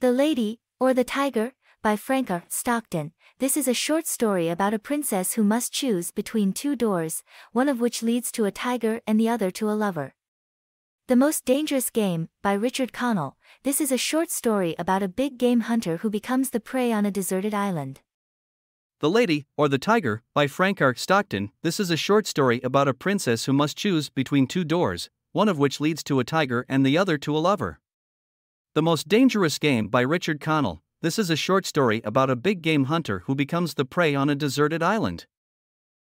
The Lady, or the Tiger, by Frank R. Stockton. This is a short story about a princess who must choose between two doors, one of which leads to a tiger and the other to a lover. The Most Dangerous Game, by Richard Connell. This is a short story about a big game hunter who becomes the prey on a deserted island. The Lady, or the Tiger, by Frank R. Stockton. This is a short story about a princess who must choose between two doors, one of which leads to a tiger and the other to a lover. The Most Dangerous Game by Richard Connell. This is a short story about a big game hunter who becomes the prey on a deserted island.